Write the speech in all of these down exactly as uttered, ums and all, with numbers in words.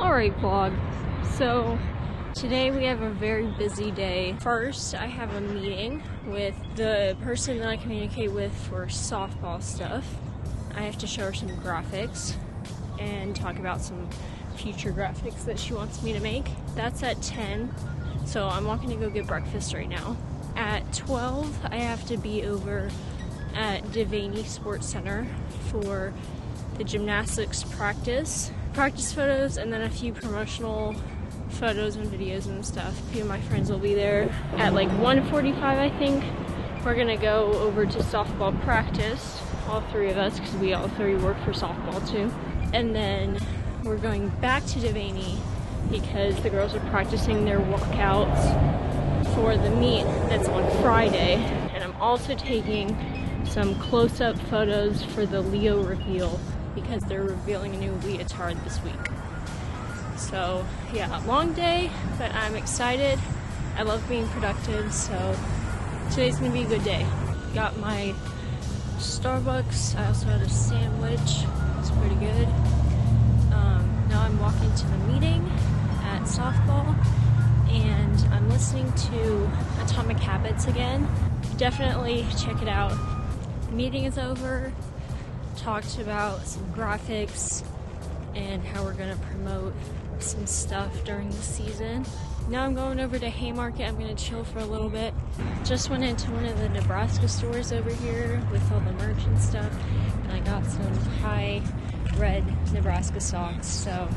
Alright vlog, so today we have a very busy day. First, I have a meeting with the person that I communicate with for softball stuff. I have to show her some graphics and talk about some future graphics that she wants me to make. That's at ten, so I'm walking to go get breakfast right now. At twelve, I have to be over at Devaney Sports Center for the gymnastics practice. Practice photos and then a few promotional photos and videos and stuff. A few of my friends will be there at like one forty-five, I think. We're gonna go over to softball practice, all three of us, because we all three work for softball too. And then we're going back to Devaney because the girls are practicing their walkouts for the meet that's on Friday. And I'm also taking some close-up photos for the Leo reveal because they're revealing a new leotard this week. So yeah, long day, but I'm excited. I love being productive, so today's gonna be a good day. Got my Starbucks. I also had a sandwich. It's pretty good. Um, now I'm walking to the meeting at softball, and I'm listening to Atomic Habits again. Definitely check it out. The meeting is over. Talked about some graphics and how we're gonna promote some stuff during the season. Now I'm going over to Haymarket. I'm gonna chill for a little bit. Just went into one of the Nebraska stores over here with all the merch and stuff, and I got some high red Nebraska socks, so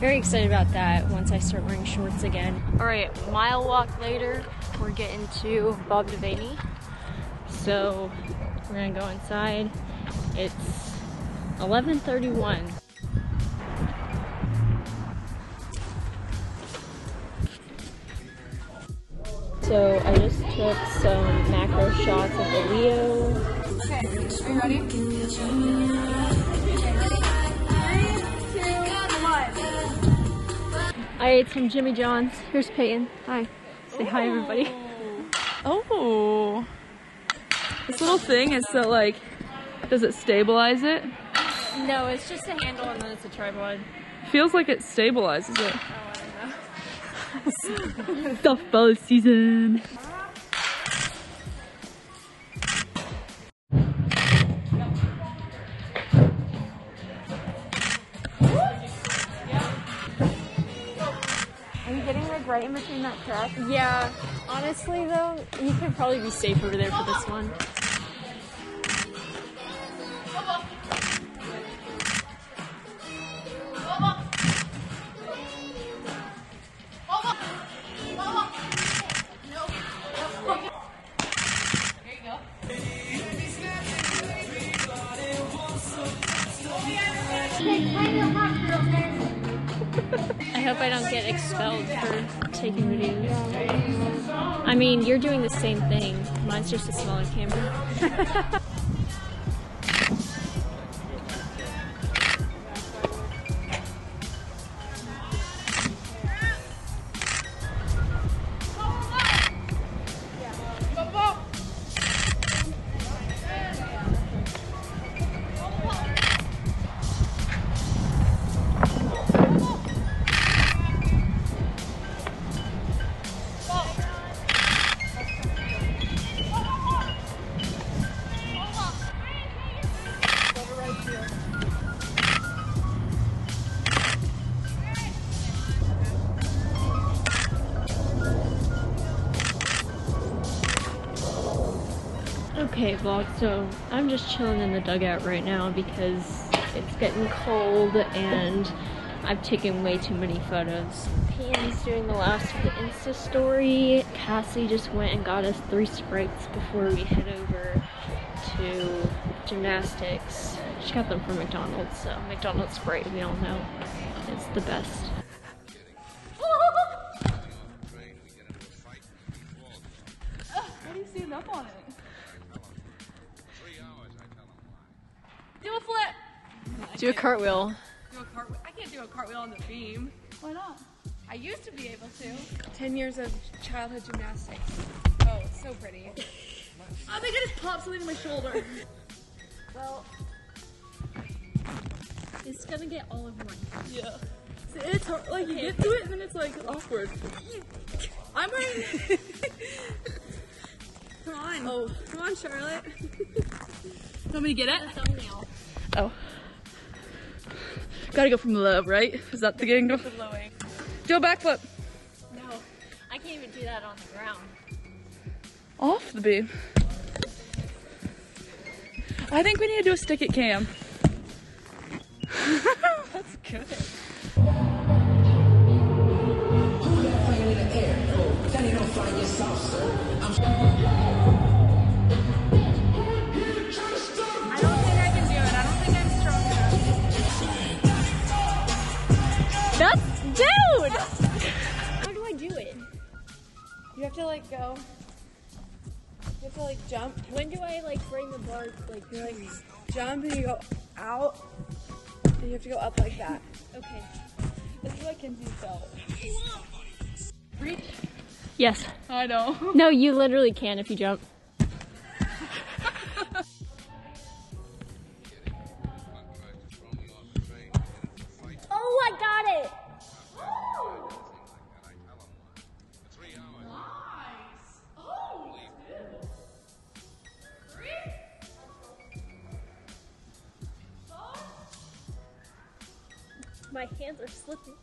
very excited about that once I start wearing shorts again. Alright, mile walk later, we're getting to Bob Devaney, so we're gonna go inside. It's eleven thirty-one. So I just took some macro shots of the Leo. Okay, are you ready? Okay, ready? Three, two, one. I ate some Jimmy John's. Here's Peyton. Hi. Say Ooh. Hi, everybody. Oh. This little thing is so like. Does it stabilize it? No, it's just a handle and then it's a tripod. Feels like it stabilizes it. Oh, I don't know. Softball season. Are you getting like right in between that crack? Yeah. Honestly though, you could probably be safe over there for this one. I hope I don't get expelled for taking videos. I mean, you're doing the same thing. Mine's just a smaller camera. Okay vlog, so I'm just chilling in the dugout right now because it's getting cold and I've taken way too many photos. P M's doing the last of the Insta story. Cassie just went and got us three Sprites before we head over to gymnastics. She got them from McDonald's, so McDonald's Sprite, we all know, it's the best. What are you standing up on it? Do a flip! Do a cartwheel. Do a cartwheel. I can't do a cartwheel on the beam. Why not? I used to be able to. Ten years of childhood gymnastics. Oh, it's so pretty. Oh my goodness, popped something in my shoulder. Well, it's gonna get all over my face. Yeah. See, it's hard. Like, you okay. get to it, and then it's, like, awkward. I'm wearing... Come on. Oh. Come on, Charlotte. Want me to get it? The thumbnail. Oh. Gotta go from low, right? Is that the getting go? From low angle. Do a backflip. No. I can't even do that on the ground. Off the beam. I think we need to do a stick it cam. That's good. I don't think I can do it. I don't think I'm strong enough. That's, dude! How do I do it? You have to like go. You have to like jump. When do I like bring the bar? Like you like jump and you go out. And you have to go up like that. Okay. This is what Kinsey felt. Reach. Yes. I know. No, you literally can if you jump. Oh, I got it. My hands are slipping.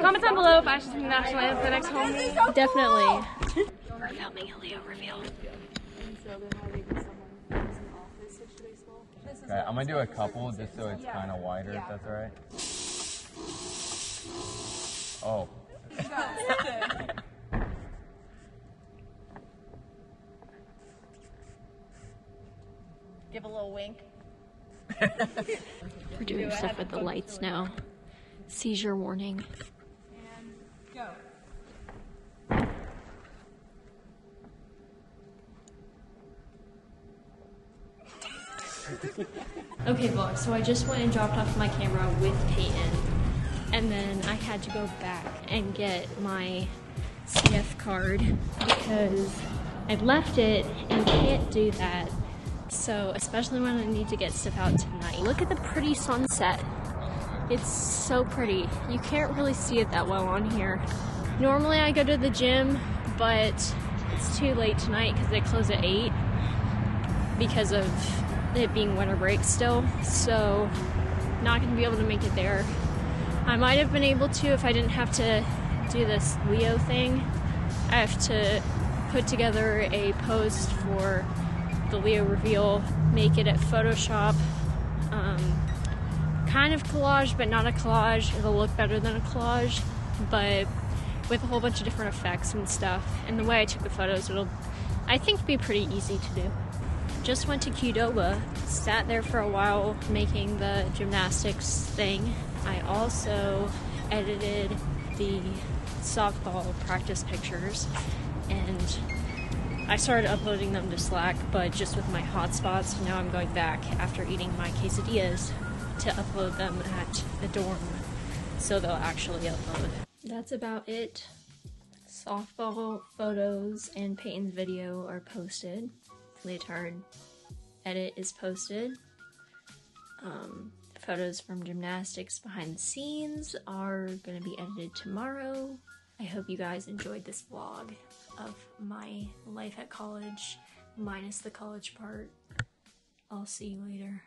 Comment down below if I should sing the national anthem at the next home. So definitely. Cool. We're filming a Leo reveal. Okay, I'm gonna do a couple just so it's yeah. kind of wider, yeah. if that's alright. Oh. Give a little wink. We're doing do stuff with the lights really now. Seizure warning. And go. Okay, vlog, so I just went and dropped off my camera with Peyton, and then I had to go back and get my C F card because I left it and can't do that. So, especially when I need to get stuff out tonight. Look at the pretty sunset. It's so pretty. You can't really see it that well on here. Normally I go to the gym, but it's too late tonight because they close at eight because of it being winter break still. So not gonna be able to make it there. I might have been able to if I didn't have to do this Leo thing. I have to put together a post for the Leo reveal, make it at Photoshop. Um, kind of collage, but not a collage. It'll look better than a collage, but with a whole bunch of different effects and stuff. And the way I took the photos, it'll, I think, be pretty easy to do. Just went to Qdoba, sat there for a while making the gymnastics thing. I also edited the softball practice pictures, and I started uploading them to Slack, but just with my hotspots. Now I'm going back after eating my quesadillas to upload them at the dorm so they'll actually upload. That's about it. softball photos and Peyton's video are posted. Leotard edit is posted. Um, photos from gymnastics behind the scenes are going to be edited tomorrow. I hope you guys enjoyed this vlog of my life at college, minus the college part. I'll see you later.